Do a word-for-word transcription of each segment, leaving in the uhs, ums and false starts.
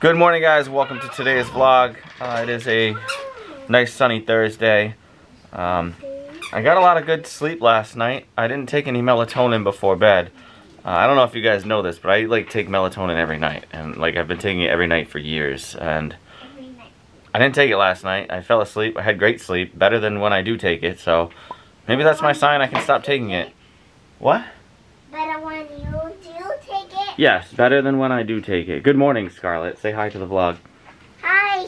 Good morning, guys. Welcome to today's vlog. Uh, it is a nice sunny Thursday. Um, I got a lot of good sleep last night. I didn't take any melatonin before bed. Uh, I don't know if you guys know this, but I like take melatonin every night, and like I've been taking it every night for years. And I didn't take it last night. I fell asleep. I had great sleep, better than when I do take it. So maybe that's my sign. I can stop taking it. What? Better when you do take it? Yes, better than when I do take it. Good morning, Scarlett. Say hi to the vlog. Hi.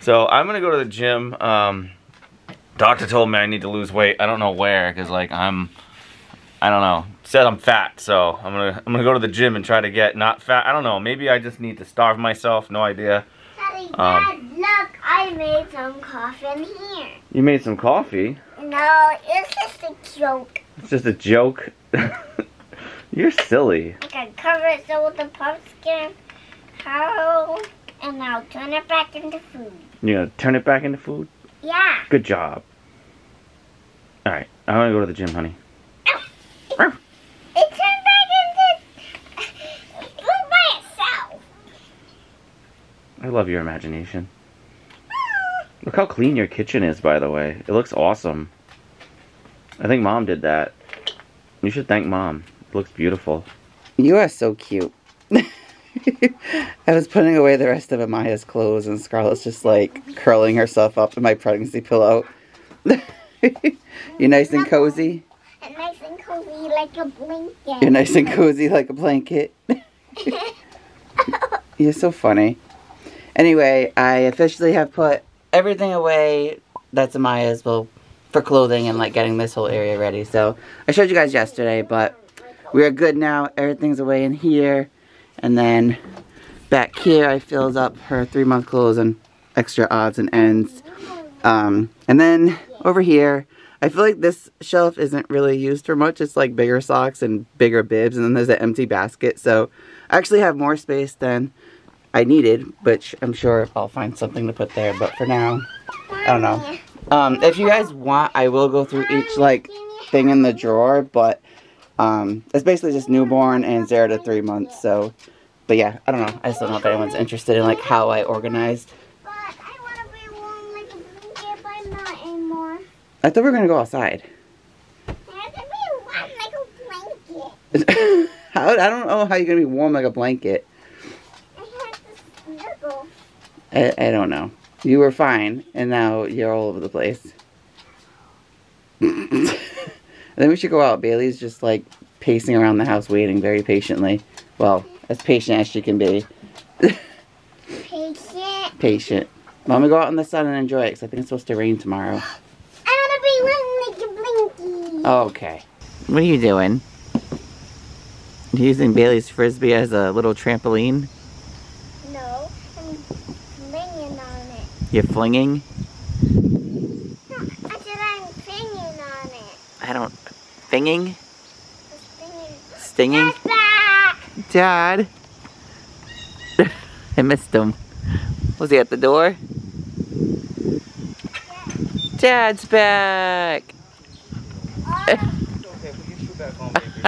So, I'm going to go to the gym. Um, doctor told me I need to lose weight. I don't know where, because, like, I'm, I don't know. Said I'm fat, so I'm going to I'm gonna go to the gym and try to get not fat. I don't know. Maybe I just need to starve myself. No idea. Daddy, um, Dad, look. I made some coffee in here. You made some coffee? No, it's just a joke. It's just a joke? You're silly. I can cover it so with a pumpkin. How? And I'll turn it back into food. You're gonna turn it back into food? Yeah. Good job. Alright, I'm gonna go to the gym, honey. Ow. It, Ow. It turned back into food by itself. I love your imagination. Ah. Look how clean your kitchen is, by the way. It looks awesome. I think Mom did that. You should thank Mom. Looks beautiful. You are so cute. I was putting away the rest of Amaya's clothes and Scarlett's just like curling herself up in my pregnancy pillow. You're nice and cozy? I'm nice and cozy like a blanket. You're nice and cozy like a blanket. You're so funny. Anyway, I officially have put everything away that's Amaya's well, for clothing and like getting this whole area ready. So I showed you guys yesterday, but we are good now. Everything's away in here. And then back here, I filled up her three-month clothes and extra odds and ends. Um, and then over here, I feel like this shelf isn't really used for much. It's like bigger socks and bigger bibs. And then there's an empty basket. So I actually have more space than I needed, which I'm sure I'll find something to put there. But for now, I don't know. Um, if you guys want, I will go through each like thing in the drawer, but... Um, it's basically just newborn and zero to three months, so, but yeah, I don't know. I just don't know if anyone's interested in, like, how I organized. But I want to be warm like a blanket, but not anymore. I thought we were going to go outside. I want to be warm like a blanket. How, I don't know how you're going to be warm like a blanket. I have to snuggle. I, I don't know. You were fine, and now you're all over the place. I think we should go out. Bailey's just like pacing around the house waiting very patiently. Well, as patient as she can be. Patient. Patient. Why don't we go out in the sun and enjoy it, because I think it's supposed to rain tomorrow. I want to be running like a blinky. Okay. What are you doing? Are you using Bailey's Frisbee as a little trampoline? No, I'm flinging on it. You're flinging? I don't... Thinging? Stinging? Dad! I missed him. Was he at the door? Dad's back! How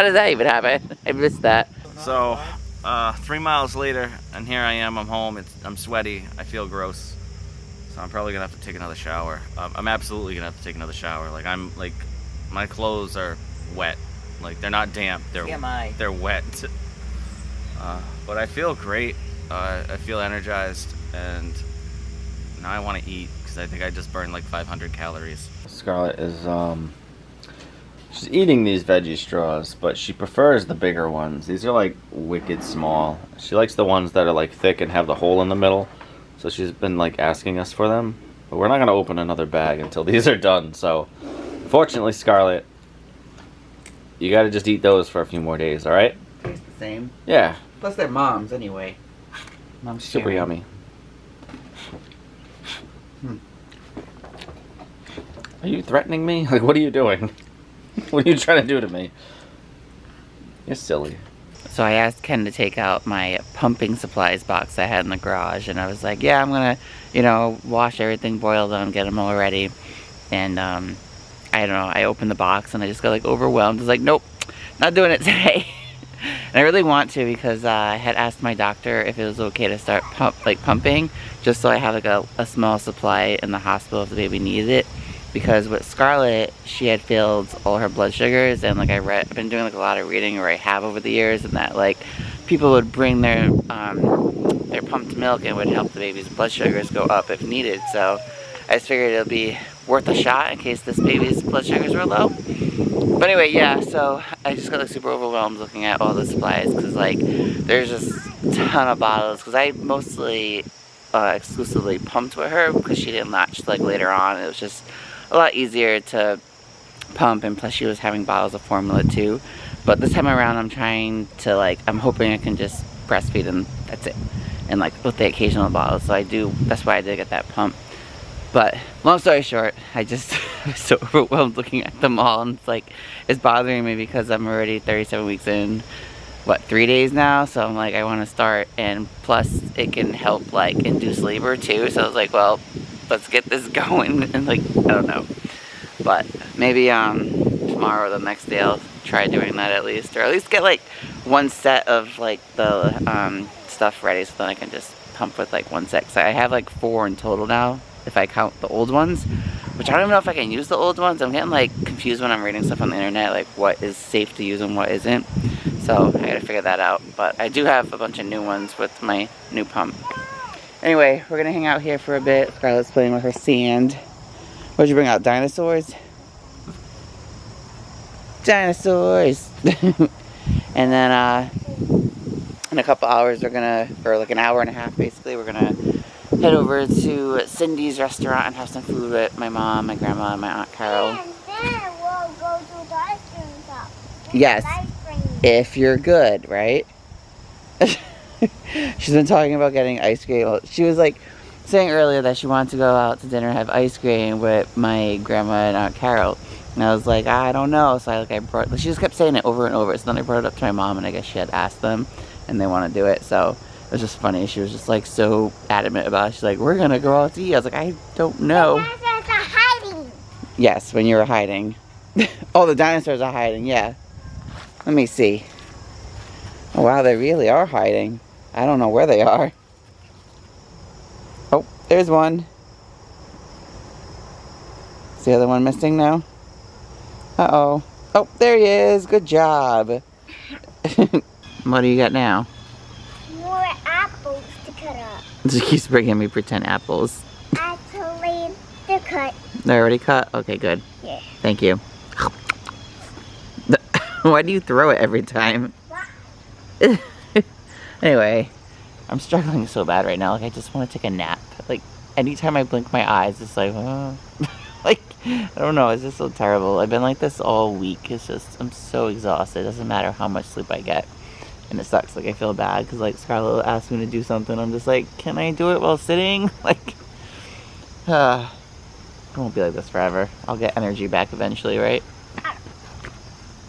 did that even happen? I missed that. So, uh, three miles later, and here I am, I'm home, it's, I'm sweaty, I feel gross. So I'm probably gonna have to take another shower. Um, I'm absolutely gonna have to take another shower. Like, I'm, like... My clothes are wet. Like, they're not damp. They're C M I. They're wet. Uh, but I feel great. Uh, I feel energized. And now I want to eat, because I think I just burned like five hundred calories. Scarlett is, um... she's eating these veggie straws, but she prefers the bigger ones. These are like wicked small. She likes the ones that are like thick and have the hole in the middle. So she's been like asking us for them. But we're not going to open another bag until these are done, so... Fortunately, Scarlett, you gotta just eat those for a few more days, alright? Taste the same? Yeah. Plus they're Mom's, anyway. Mom's super sharing. Yummy. Hmm. Are you threatening me? Like, what are you doing? What are you trying to do to me? You're silly. So I asked Ken to take out my pumping supplies box I had in the garage, and I was like, yeah, I'm gonna, you know, wash everything, boil them, get them all ready, and, um... I don't know, I opened the box and I just got like overwhelmed. I was like, nope, not doing it today. And I really want to because uh, I had asked my doctor if it was okay to start pump, like pumping, just so I have like a, a small supply in the hospital if the baby needs it. Because with Scarlett, she had failed all her blood sugars, and like I read, I've been doing like a lot of reading, or I have over the years, and that like people would bring their um, their pumped milk and would help the baby's blood sugars go up if needed. So I just figured it'll be worth a shot in case this baby's blood sugars were low. But anyway, yeah, so I just got like super overwhelmed looking at all the supplies, because like there's just a ton of bottles, because I mostly uh, exclusively pumped with her because she didn't latch like later on. It was just a lot easier to pump, and plus she was having bottles of formula too. But this time around I'm trying to like, I'm hoping I can just breastfeed and that's it, and like with the occasional bottles. So I do, that's why I did get that pump. But long story short, I just was so overwhelmed looking at them all, and it's like, it's bothering me because I'm already thirty-seven weeks in, what, three days now? So I'm like, I want to start, and plus it can help like induce labor too. So I was like, well, let's get this going, and like, I don't know. But maybe um, tomorrow or the next day I'll try doing that at least, or at least get like one set of like the um, stuff ready, so then I can just pump with like one set. So I have like four in total now, if I count the old ones, which I don't even know if I can use the old ones. I'm getting like confused when I'm reading stuff on the internet, like what is safe to use and what isn't. So I gotta figure that out. But I do have a bunch of new ones with my new pump. Anyway, we're gonna hang out here for a bit. Scarlett's playing with her sand. What'd you bring out, dinosaurs? Dinosaurs! And then uh, in a couple hours we're gonna, or like an hour and a half basically, we're gonna head over to Cindy's restaurant and have some food with my mom, my grandma, and my Aunt Carol. And then we'll go to the ice cream shop. Yes, ice cream. If you're good, right? She's been talking about getting ice cream. She was like saying earlier that she wanted to go out to dinner and have ice cream with my grandma and Aunt Carol. And I was like, I don't know. So I, like, I brought, she just kept saying it over and over. So then I brought it up to my mom, and I guess she had asked them and they want to do it. So it was just funny. She was just like so adamant about it. She's like, we're going to go out to eat. I was like, I don't know. The dinosaurs are hiding. Yes, when you were hiding. Oh, the dinosaurs are hiding. Yeah. Let me see. Oh, wow, they really are hiding. I don't know where they are. Oh, there's one. Is the other one missing now? Uh-oh. Oh, there he is. Good job. What do you got now? More apples to cut up. She keeps bringing me pretend apples. Actually, they're cut. They're already cut? Okay, good. Yeah. Thank you. Why do you throw it every time? Anyway, I'm struggling so bad right now. Like, I just want to take a nap. Like, anytime I blink my eyes, it's like, oh. Like, I don't know. It's just so terrible. I've been like this all week. It's just, I'm so exhausted. It doesn't matter how much sleep I get. And it sucks. Like, I feel bad because, like, Scarlett asked me to do something. I'm just like, can I do it while sitting? Like, uh, I won't be like this forever. I'll get energy back eventually, right?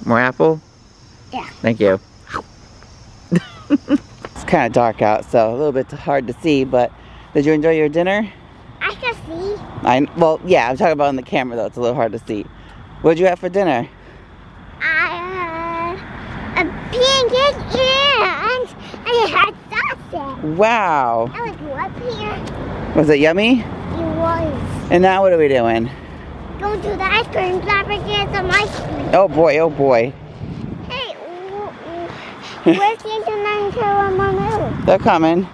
More apple? Yeah. Thank you. It's kind of dark out, so a little bit hard to see, but did you enjoy your dinner? I can see. I, well, yeah, I'm talking about on the camera, though. It's a little hard to see. What'd you have for dinner? I had uh, a pancake and I had sausage. Wow. I was up here. Was it yummy? It was. And now what are we doing? Going to the ice cream shop and get some ice cream. Oh, boy. Oh, boy. Where's the internet and Mama? They're coming.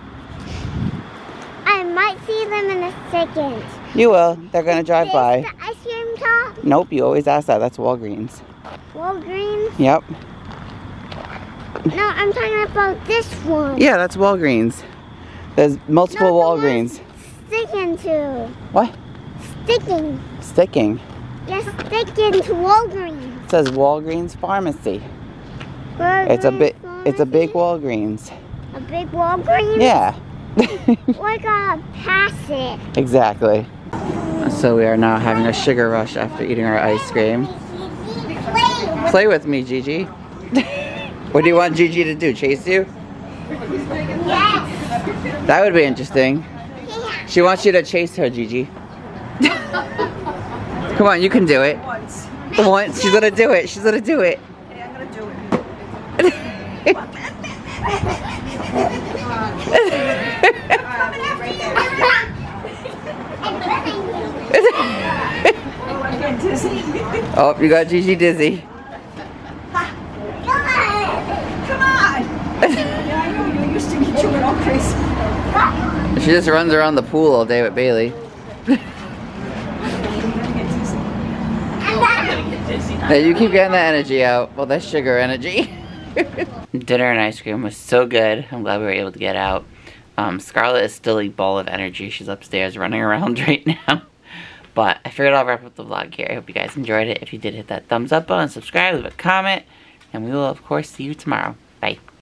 I might see them in a second. You will. They're going to drive by. The ice cream shop? Nope, you always ask that. That's Walgreens. Walgreens? Yep. No, I'm talking about this one. Yeah, that's Walgreens. There's multiple no, the Walgreens. Sticking to. What? Sticking. Sticking? Yes, sticking to Walgreens. It says Walgreens Pharmacy. Walgreens it's a bit. It's a big Walgreens. A big Walgreens? Yeah. We're gonna pass it. Exactly. So we are now having a sugar rush after eating our ice cream. Play with me, Gigi. What do you want Gigi to do? Chase you? Yes. That would be interesting. She wants you to chase her, Gigi. Come on, you can do it. Once. Once. She's gonna do it. She's gonna do it. What? Oh, you got Gigi dizzy. Come on! Yeah, I know you used to get children all crazy. She just runs around the pool all day with Bailey. Now you keep getting that energy out. Well, that's sugar energy. Dinner and ice cream was so good. I'm glad we were able to get out. Um, Scarlett is still a ball of energy. She's upstairs running around right now. But I figured I'll wrap up the vlog here. I hope you guys enjoyed it. If you did, hit that thumbs up button, subscribe, leave a comment, and we will, of course, see you tomorrow. Bye.